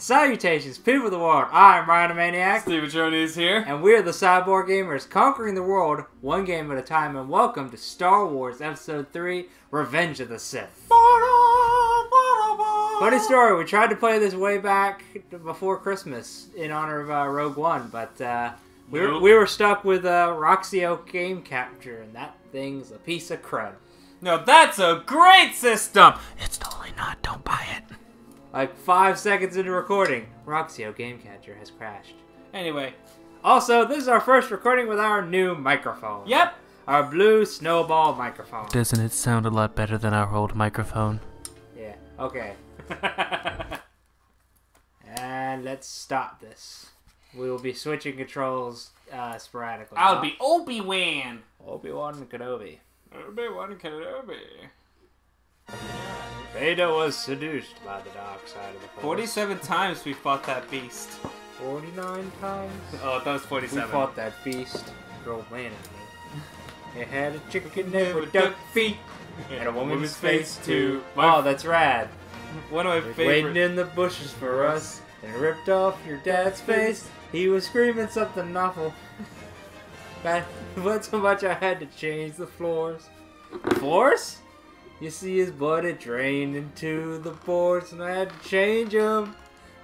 Salutations, people of the world. I'm Ryanimaniac. SteveoTronius here. And we're the Cyborg Gamers, conquering the world one game at a time. And welcome to Star Wars Episode 3, Revenge of the Sith. Funny story, we tried to play this way back before Christmas in honor of Rogue One, but we were stuck with Roxy Oak Game Capture, and that thing's a piece of crud. No, that's a great system! It's totally not, don't buy it. Like 5 seconds into recording, Roxio Game Catcher has crashed. Anyway. Also, this is our first recording with our new microphone. Yep! Our blue snowball microphone. Doesn't it sound a lot better than our old microphone? Yeah, okay. And let's stop this. We will be switching controls sporadically. I'll be Obi-Wan! Obi-Wan Kenobi. Obi-Wan Kenobi. Vader was seduced by the dark side of the force. 47 times we fought that beast. 49 times? Oh, that was 47. We fought that beast. Girl, man. It had a chicken head with duck feet. And a woman's face, too. Oh, that's rad. One of my favorite. Waiting in the bushes for us. And ripped off your dad's face. He was screaming something awful. That wasn't so much I had to change the floors. Floors? You see his blood had drained into the boards and I had to change him.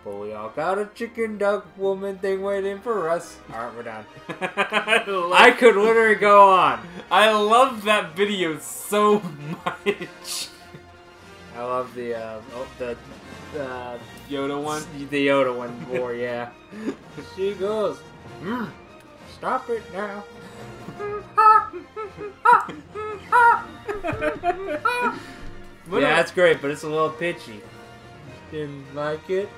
But we all got a chicken duck woman thing waiting for us. Alright, we're done. I could literally go on. I love that video so much. I love the Yoda one? The Yoda one more, yeah. She goes, stop it now. Yeah, that's great, but it's a little pitchy. Didn't like it?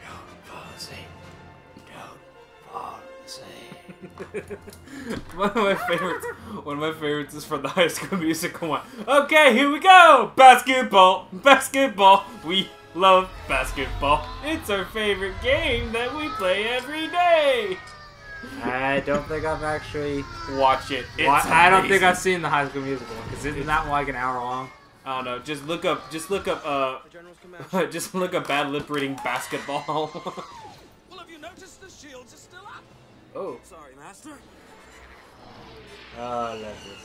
Don't fall asleep. Don't fall asleep. One of my favorites is from the High School Musical one. Okay, here we go! Basketball! Basketball! We love basketball. It's our favorite game that we play every day! I don't think I've actually watched it. I don't think I've seen the High School Musical one because isn't that like an hour long? I don't know. Just look up bad lip reading basketball. Well, have you noticed the shields are still up? Oh, sorry, master. Oh, I love this.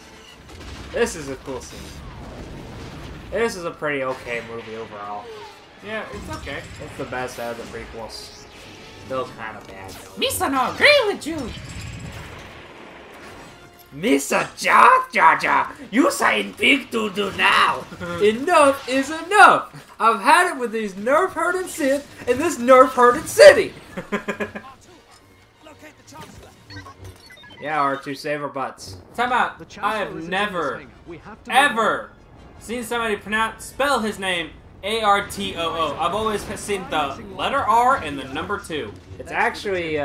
This is a cool scene. This is a pretty okay movie overall. Yeah, it's okay. It's the best out of the prequels. Still kind of bad though. Misa no agree with you! Misa Jaja! You saying big doo-doo now! Enough is enough! I've had it with these nerve-hurting Sith in this nerve-hurting city! R2, locate the Chancellor. Yeah, R2, save our butts. Time out! I have never, ever seen somebody spell his name A-R-T-O-O. I've always seen the letter R and the number 2. It's actually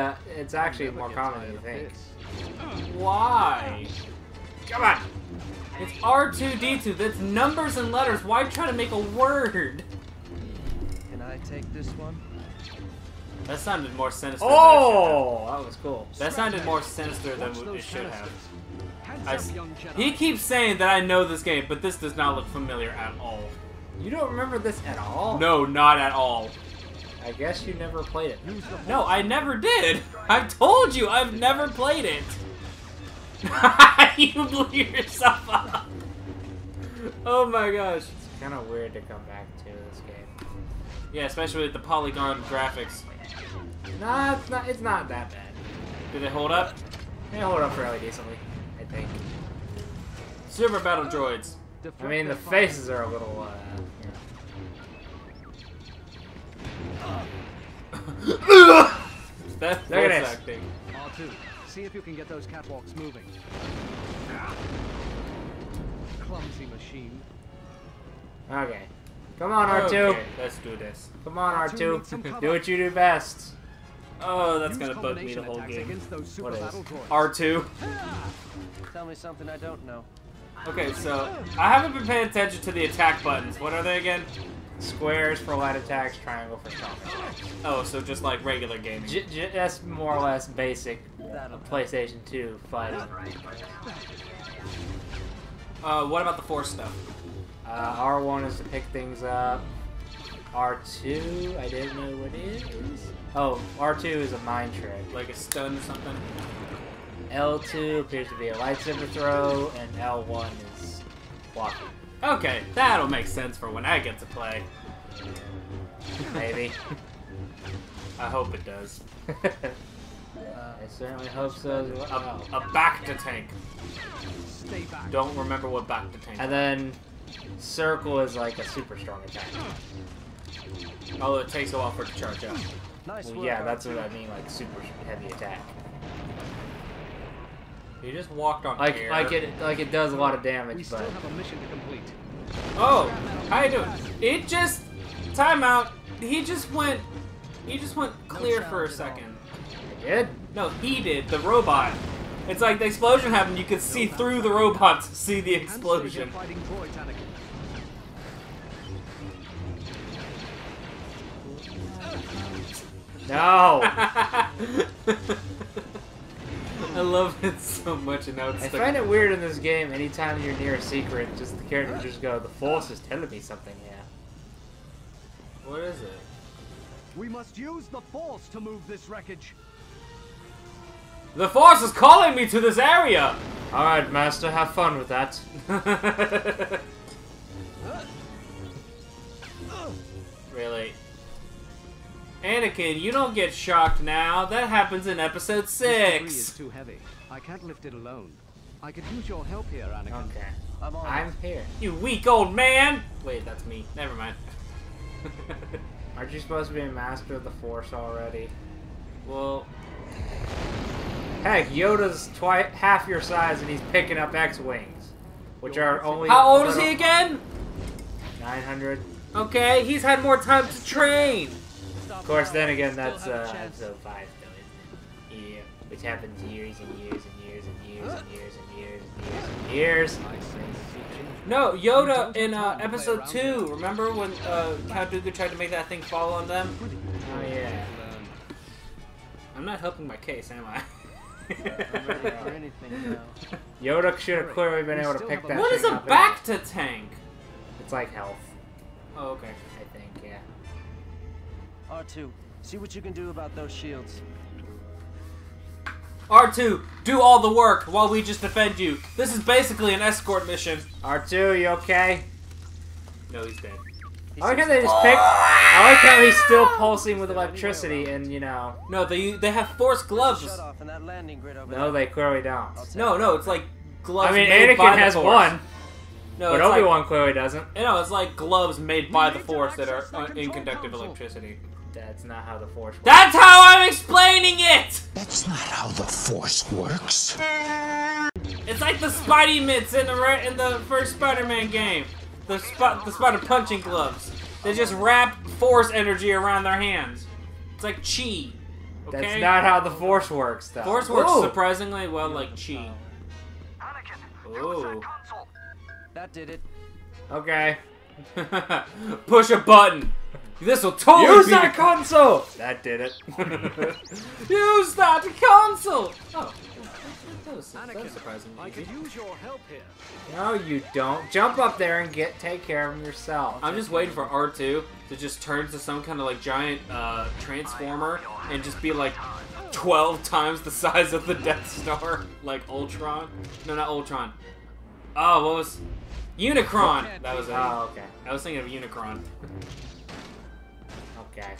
more common than you think. Why? Come on! It's R2-D2. That's numbers and letters. Why try to make a word? Can I take this one? That sounded more sinister than it should have. That was cool. That sounded more sinister than it should have. He keeps saying that I know this game, but this does not look familiar at all. You don't remember this at all? No, not at all. I guess you never played it. No, I never did. I've told you, I've never played it. You blew yourself up. Oh my gosh. It's kind of weird to come back to this game. Yeah, especially with the polygon graphics. Nah, it's not that bad. Did it hold up? They hold up fairly decently, I think. Super Battle Droids. I mean, the faces are a little, That's acting. R2, see if you can get those catwalks moving. Clumsy machine. Okay. Come on, R2. Okay, let's do this. Come on, R2. Do what you do best. Oh, that's gonna bug me the whole game. What is R2? Tell me something I don't know. Okay, so I haven't been paying attention to the attack buttons. What are they again? Squares for light attacks, triangle for combo attacks. Oh, so just like regular gaming. That's more or less basic PlayStation 2 fighting. What about the Force stuff? R1 is to pick things up. R2? I didn't know what it is. Oh, R2 is a mind trick. Like a stun or something? L2 appears to be a lightsaber throw, and L1 is blocking. Okay, that'll make sense for when I get to play. Maybe. I hope it does. I certainly hope so. A Bacta tank. Stay back. Don't remember what Bacta tank is. And then circle is like a super strong attack. Although it takes a while for it to charge up. Nice well, yeah, that's what I mean, like super heavy attack. You just walked on air. Like it does a lot of damage, we still but... have a mission to complete. Oh! How you doing? It just... Timeout! He just went clear no for a second. I did? No, he did. The robot. It's like the explosion happened, you could see through the robot to see the explosion. No! I love it so much, and now it's stuck. I find it weird in this game, anytime you're near a secret, just the character just go, the Force is telling me something, yeah. What is it? We must use the Force to move this wreckage. The Force is calling me to this area! Alright, Master, have fun with that. Really? Anakin, you don't get shocked now. That happens in episode 6. This is too heavy. I can't lift it alone. I could use your help here, Anakin. Okay. I'm here. You weak old man! Wait, that's me. Never mind. Aren't you supposed to be a master of the Force already? Well... Heck, Yoda's half your size and he's picking up X-Wings. Which are only... How old is he again? 900. Okay, he's had more time to train! Of course, then again, that's episode 5, though, isn't it? Yeah. Which happens years and years and years and years and years and years and years and years. No, Yoda in episode 2, remember when Count Dooku tried to make that thing fall on them? Oh, yeah. I'm not helping my case, am I? Yoda should have clearly been able to pick that. What is a Bacta tank? It's like health. Oh, okay. I think, yeah. R2, see what you can do about those shields. R2, do all the work while we just defend you. This is basically an escort mission. R2, you okay? No, he's dead. I like how they just picked. I like how he's still pulsing with electricity, and you know. No, they have force gloves. No, they clearly don't. No, it's like gloves. I mean, Anakin has one. No, but Obi-Wan like, clearly doesn't. You know, it's like gloves made by the Force that are in conductive electricity. That's not how the Force works. That's how I'm explaining it! That's not how the Force works. It's like the Spidey mitts in the first Spider-Man game. The spider punching gloves. They just wrap Force energy around their hands. It's like chi. Okay? That's not how the Force works, though. Force works surprisingly well like chi. Ooh. That did it. Okay. Push a button. This will totally use that console. That did it. Use that console. Oh, that was surprising. I could use your help here. No, you don't. Jump up there and take care of him yourself. I'm just waiting for R2 to just turn to some kind of like giant transformer and just be like 12 times the size of the Death Star, like Ultron. No, not Ultron. Oh, what was... Unicron! That was it. Oh, okay. I was thinking of Unicron. Okay.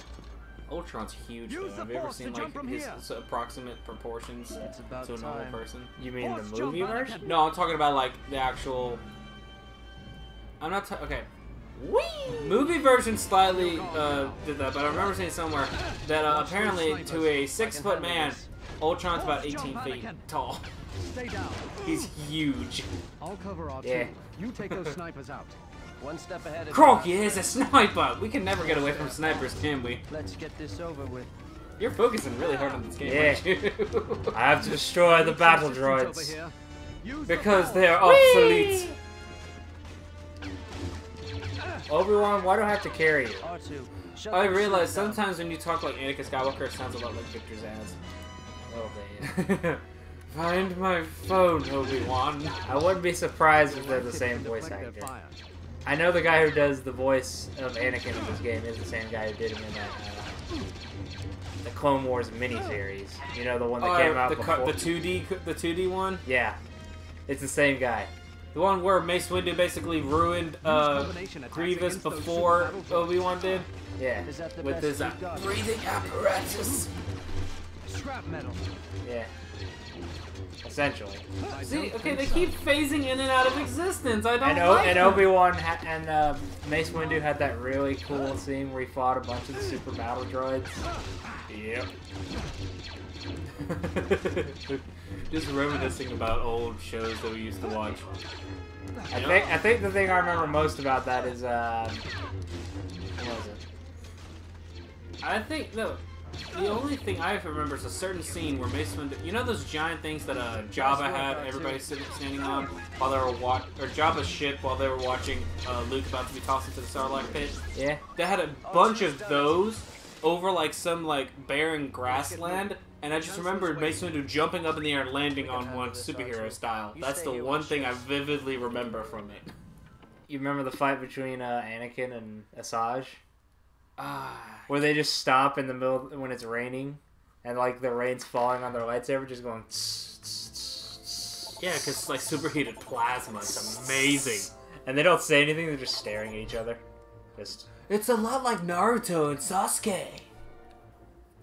Ultron's huge, though. Have you ever seen, like, his approximate proportions to a normal person? You mean the movie version? No, I'm talking about, like, the actual... I'm not talking... Okay. Whee! Movie version slightly did that, but I remember seeing somewhere that apparently to a 6-foot man, Ultron's about 18 feet tall. Stay down. He's huge. I'll cover our team. You take those snipers out. One step ahead of Crokey is a sniper! We can never get away from snipers, can we? Let's get this over with. You're focusing really hard on this game, aren't you? I have to destroy the battle droids. Because they are obsolete. Obi-Wan, why do I have to carry you? I realize sometimes when you talk like Anakin Skywalker, it sounds a lot like Victor's ass. A little bit, yeah. Find my phone, Obi-Wan. I wouldn't be surprised if they're the same voice actor. I know the guy who does the voice of Anakin in this game is the same guy who did him in that, the Clone Wars miniseries. You know, the one that came out before. The 2D one? Yeah. It's the same guy. The one where Mace Windu basically ruined Grievous before Obi-Wan did? Yeah. With his breathing apparatus. Trap metal. Yeah. Essentially. See, okay, they keep phasing in and out of existence. I don't And Obi-Wan and Mace Windu had that really cool scene where he fought a bunch of the super battle droids. Yep. Just reminiscing about old shows that we used to watch. I think the thing I remember most about that is what was it? The only thing I remember is a certain scene where Mace Windu... You know those giant things that Jabba had, everybody standing on, while they were Jabba's ship, while they were watching Luke about to be tossed into the Sarlacc pit? Yeah. They had a bunch of those over, like, some, like, barren grassland, and I just remembered Mace Windu jumping up in the air and landing on one superhero style. That's the one thing I vividly remember from it. You remember the fight between Anakin and Asajj? Where they just stop in the middle when it's raining, and like the rain's falling on their lightsaber, just going. Tss, tss, tss, tss. Yeah, because it's like superheated plasma. It's amazing, and they don't say anything. They're just staring at each other. Just. It's a lot like Naruto and Sasuke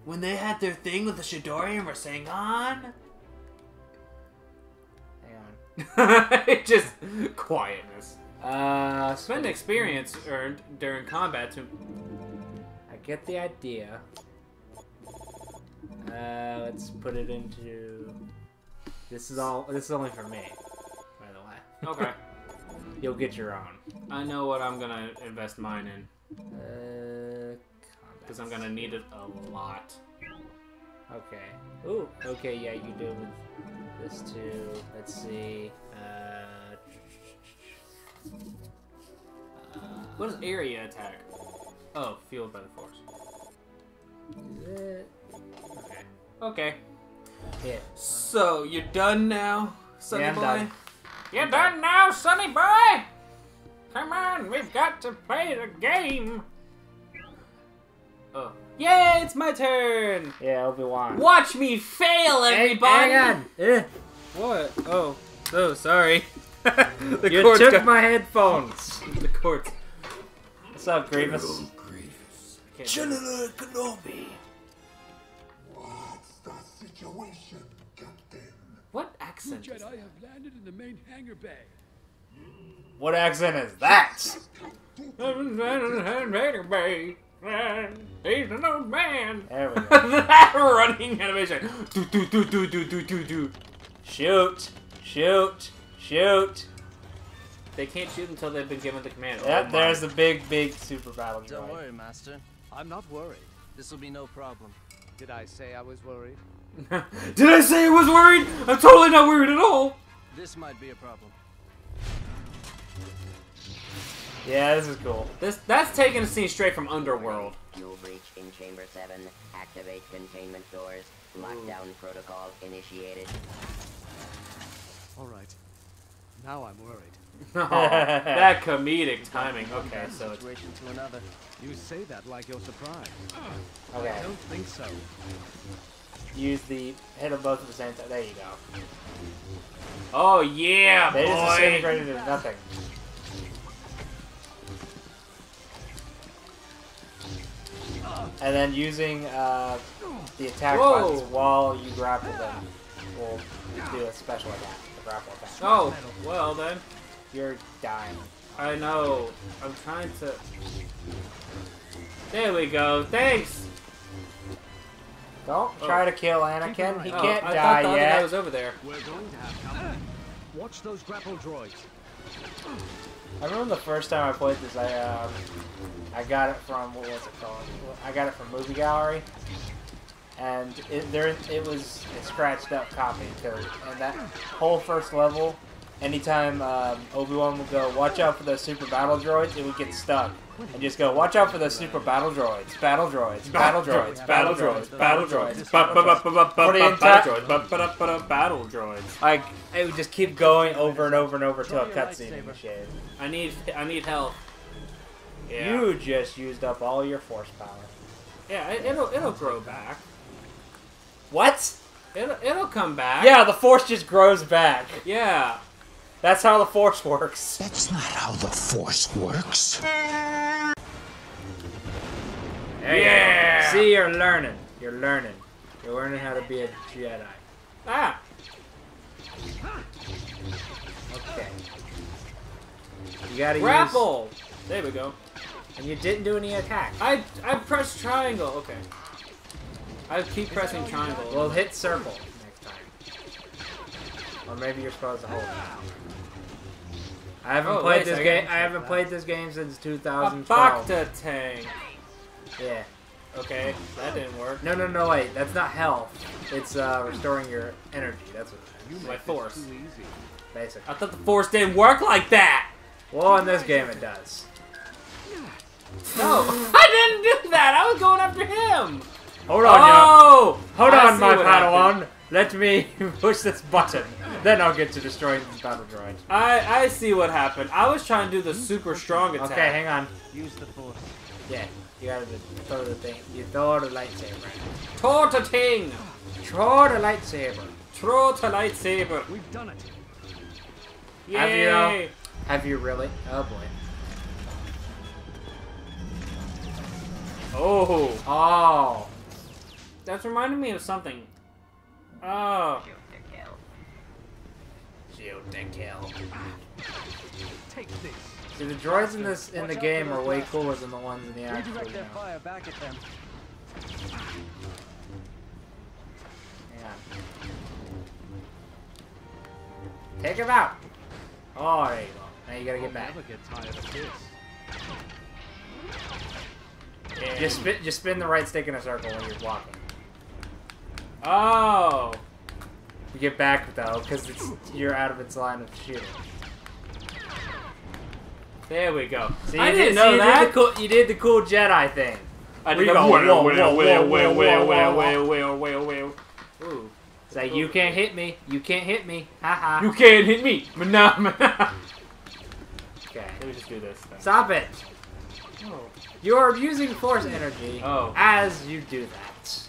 when they had their thing with the Shidori and Rasengan. It just quietness. Spend experience earned during combat to. Get the idea. Let's put it into. This is all. This is only for me, by the way. Okay. You'll get your own. I know what I'm gonna invest mine in. Because I'm gonna need it a lot. Okay. Ooh. Okay. Yeah, you do with this too. Let's see. What is area attack? Oh, fueled by the force. Is it? Okay. Okay. Yeah. So, you're done now, Sonny Boy? I'm done. You're done now, Sonny Boy? Come on, we've got to play the game. Oh. Yay, it's my turn! Yeah, Obi-Wan. Watch me fail, everybody! Hang on! What? Oh, sorry. You took my headphones. The cords. What's up, Grievous? General Kenobi! What's the situation, Captain? What accent is that? Jedi have landed in the main hangar bay. What accent is that? Hangar bay. He's an old man. There we go. That running animation. Do do do do do do do do. Shoot! Shoot! Shoot! They can't shoot until they've been given the command. Yep, oh, there's the big super battle droid. Don't worry, Master. I'm not worried. This will be no problem. Did I say I was worried? Did I say I was worried? I'm totally not worried at all. This might be a problem. Yeah, this is cool. That's taking a scene straight from Underworld. You'll breach in chamber 7. Activate containment doors. Lockdown protocol initiated. All right. Now I'm worried. Oh, that comedic timing. Okay, so it's... to another. You say that like you're surprised. Okay. I don't think so. Use the hit of both at the same time. There you go. Oh yeah, they boy. Just disintegrated into nothing. And then using the attack buttons while you grapple them will do a special attack. The grapple attack. Oh, well then. You're dying. I know. I'm trying to... There we go. Thanks! Don't try to kill Anakin. He can't die yet. I thought the guy was over there. We're going to have company. Watch those grapple droids. I remember the first time I played this, I got it from... What was it called? I got it from Movie Gallery. And it was a scratched up copy. And that whole first level... anytime Obi-Wan would go, watch out for those super battle droids, it would get stuck. And just go, watch out for those super battle droids, battle droids, battle droids, battle droids, battle droids, battle droids. Like, it would just keep going over and over and over till a cutscene in the shade. I need help. Yeah. You just used up all your force power. Yeah, it'll grow back. What? It'll come back. Yeah, the force just grows back. Yeah. That's how the force works. That's not how the force works. Yeah! See, you're learning. You're learning. You're learning how to be a Jedi. Ah! Okay. You gotta grapple! Use... There we go. And you didn't do any attack. I pressed triangle. Okay. I keep pressing triangle. We'll hit circle next time. Or maybe you're supposed to hold it. I haven't played this game. I haven't played this game since 2012. Bacta tank. Yeah. Okay, that didn't work. No, no, no, wait. That's not health. It's restoring your energy. That's what it is. My force. Basic. I thought the force didn't work like that. Well, in this game it does. No, I didn't do that. I was going after him. Hold on, oh, yo. Hold on, my Padawan. Let me push this button. Then I'll get to destroying the battle droid. I see what happened. I was trying to do the super strong attack. Okay, hang on. Use the force. Yeah, you gotta throw the thing. You throw the lightsaber. Throw the thing. Throw the lightsaber. Throw the lightsaber. We've done it. Yay. Have you really? Oh boy. Oh. Oh. That's reminding me of something. Oh. Shield to kill. Take this. See, the droids in this in the game are way cooler than the ones in the actual game. Yeah. Take him out. Oh, there you go. Now you gotta get back. Just spin the right stick in a circle when you're walking. Oh! You get back though, because you're out of its line of shooting. There we go. See, I didn't know that. You did the cool Jedi thing. I did the whoa. It's like, you can't hit me. You can't hit me. Ha ha. You can't hit me. Okay. Let me just do this thing. Stop it. Oh. You're abusing force energy as you do that.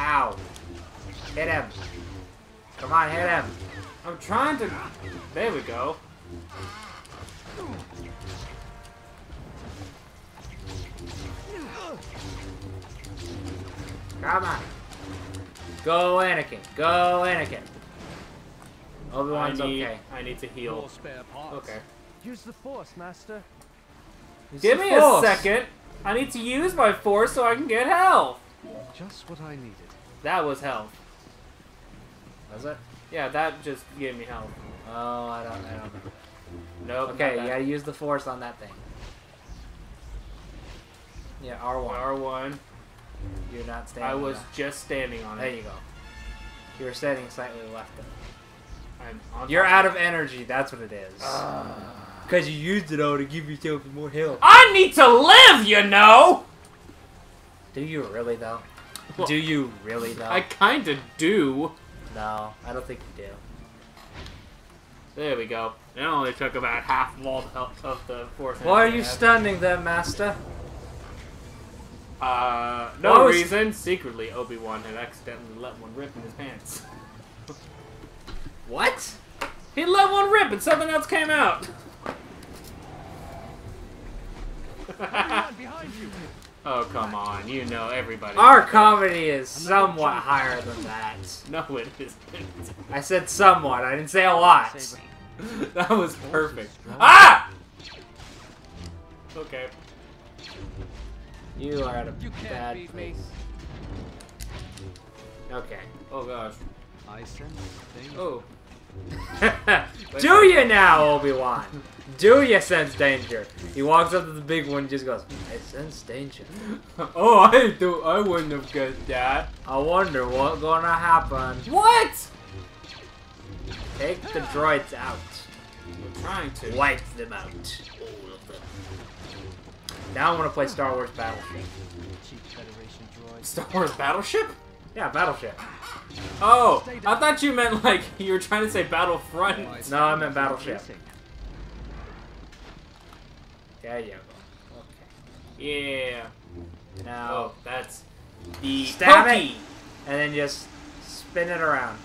Ow. Hit him. Come on, hit him. I'm trying to... There we go. Come on. Go, Anakin. Go, Anakin. Obi-Wan's okay. I need to heal. Okay. Use the force, master. Give me a second. I need to use my force so I can get health. Just what I needed. That was health. Was it? Yeah, that just gave me health. Oh, I don't know. Nope. Okay, you gotta use the force on that thing. Yeah, R1. R1. You're not standing. I was just standing on it. There you go. You were standing slightly left of it. You're out of energy. That's what it is. Because you used it all to give yourself more health. I need to live, you know. Do you really, though? Well, do you really, though? I kinda do. No, I don't think you do. There we go. It only took about half of the force. Why are you standing there, master? No reason. Secretly, Obi-Wan had accidentally let one rip in his pants. What? He let one rip and something else came out! Behind you! Oh, come on. You know everybody. Our comedy is somewhat higher than that. No, it isn't. I said somewhat. I didn't say a lot. That was perfect. Ah! Okay. You are at a bad place. Okay. Oh, gosh. I sense danger. Oh. Do you now, Obi-Wan? Do you sense danger? He walks up to the big one and just goes, I sense danger. Oh, I wouldn't have guessed that. I wonder what's gonna happen. What? Take the droids out. We're trying to. Wipe them out. All of them. Now I want to play Star Wars Battleship. Star Wars Battleship? Yeah, Battleship. Oh, I thought you meant like you were trying to say Battlefront. No, I meant Battleship. There you go. Okay. Yeah. Now oh, that's the stab it, and then just spin it around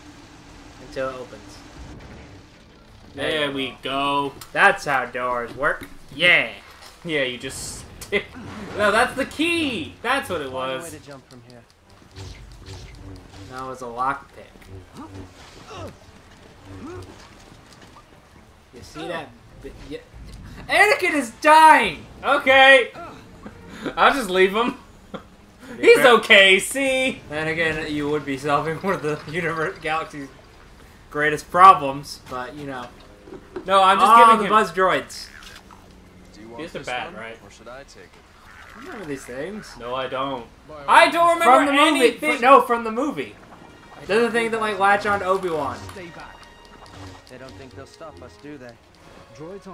until it opens. There we go. That's how doors work. Yeah. Yeah, you just. No, that's the key. That's what it was. Way to jump from here. Now it's a lockpick. You see that? Yeah. Anakin is dying. Okay. I'll just leave him. He's okay. See. Then again, you would be solving one of the universe galaxy's greatest problems, but you know. No, I'm just giving him buzz droids. These are bad, right? Or should I take it? I remember these things. No, I don't. I don't remember anything. No, from the movie. They're the thing that like latch on to Obi-Wan. Stay back. They don't think they'll stop us, do they?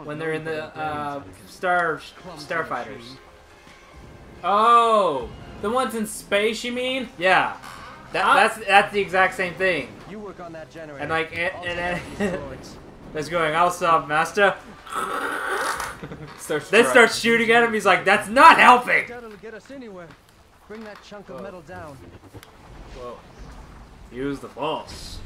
When they're in the starfighters. Oh, the ones in space, you mean? Yeah. That's the exact same thing. You work on that generator. And like that's going. I'll sub, master. They start shooting at him. He's like, "That's not helping." Get us anywhere. Bring that chunk of metal down. Whoa. Use the force.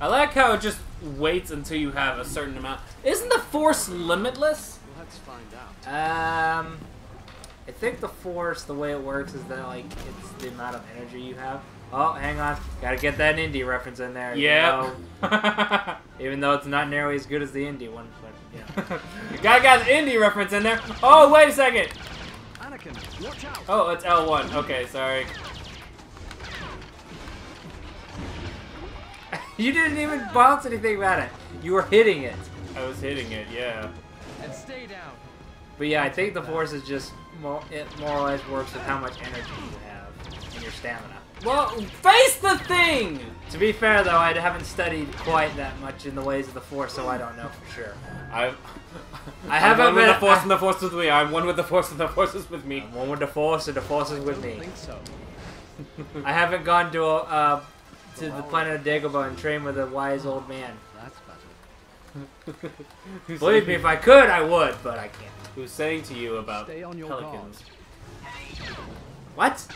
I like how it just waits until you have a certain amount. Isn't the force limitless? Let's find out. I think the force, the way it works, is that like it's the amount of energy you have. Oh, hang on. Gotta get that indie reference in there. Yeah. Even though it's not nearly as good as the indie one. But, yeah. You gotta get an indie reference in there. Oh, wait a second. Anakin, watch out. Oh, it's L1. Okay, sorry. You didn't even bounce anything at it. You were hitting it. I was hitting it, yeah. And stay down. But yeah, I think the force is just, it more or less works with how much energy you have and your stamina. Well, face the thing! To be fair, though, I haven't studied quite that much in the ways of the Force, so I don't know for sure. I'm one with the Force and the Force is with me. I'm one with the Force and the Force is with me. I'm one with the Force and the Force is with me. I don't think so. I haven't gone to the planet of Dagobah and trained with a wise old man. That's better. Believe me, if I could, I would, but I can't. Who's saying to you about pelicans? What?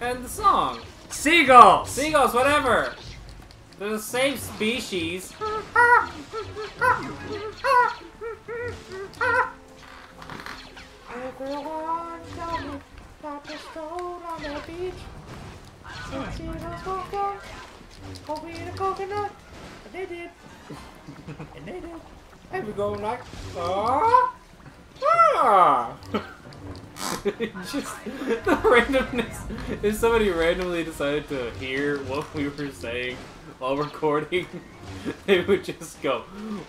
And the song. Seagulls! Seagulls, whatever! They're the same species. Everyone tell me about the stone on the beach. Since you don't go down, hope we eat a coconut. And they did. And they did. And we go like, ah! Ah! Just the randomness. If somebody randomly decided to hear what we were saying while recording, they would just go,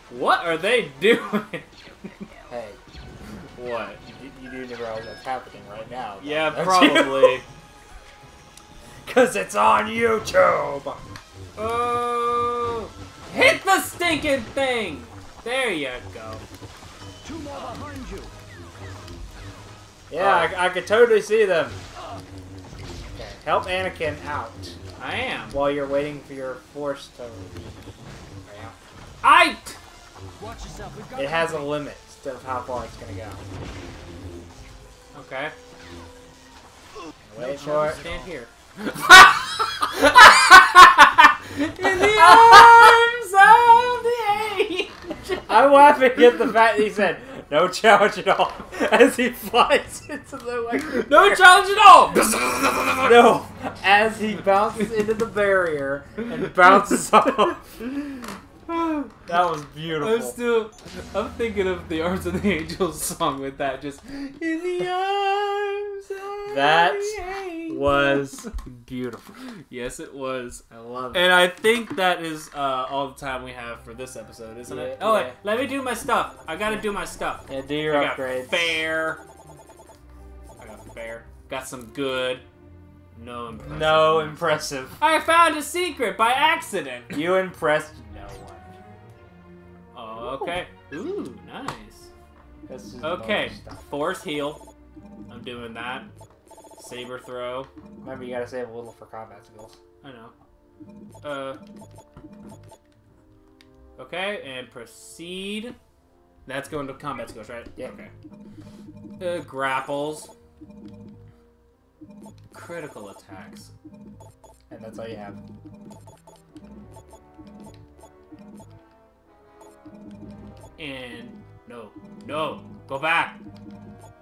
"What are they doing?" Hey, what? You do realize that's happening right now. Yeah, probably. Cause it's on YouTube. Oh! Hit the stinking thing! There you go. Two more behind you. Yeah, I could totally see them. Okay, help Anakin out. I am. While you're waiting for your force to... Yeah. Watch yourself. We've got it has a limit of how far it's gonna go. Okay. Wait for it. Stand here. In the arms of the angel! I'm laughing at the fact that he said, "No challenge at all," as he flies into the way. No challenge at all! No, as he bounces into the barrier and bounces off. That was beautiful. I'm thinking of the Arms of the Angels song with that, just in the arms of the angels. Was beautiful. Yes, it was. I love it. And I think that is all the time we have for this episode, isn't it? Oh, yeah. Wait, let me do my stuff. I gotta do my stuff. Yeah, do your upgrades. I got fair. Got some good. No impressive. No impressive. I found a secret by accident. You impressed no one. okay. Ooh, nice. Okay, force heal. I'm doing that. Saber throw. Remember, you gotta save a little for combat skills. I know. Okay, and proceed. That's going to combat skills, right? Yeah. Okay. Grapples. Critical attacks. And that's all you have. And... no. No! Go back!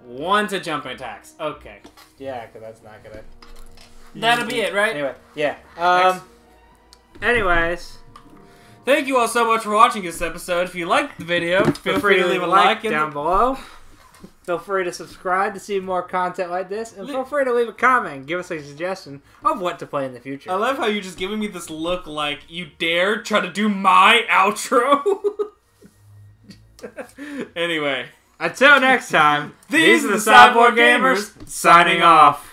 One to jumping attacks. Okay. Yeah, because that's not gonna... That'll be it, right? Anyway, yeah. Anyways... Thank you all so much for watching this episode. If you liked the video, feel free to leave a like down below. Feel free to subscribe to see more content like this. And feel free to leave a comment and give us a suggestion of what to play in the future. I love how you're just giving me this look like you dare try to do my outro. Anyway. Until next time, these are the Cyborg Gamers signing off.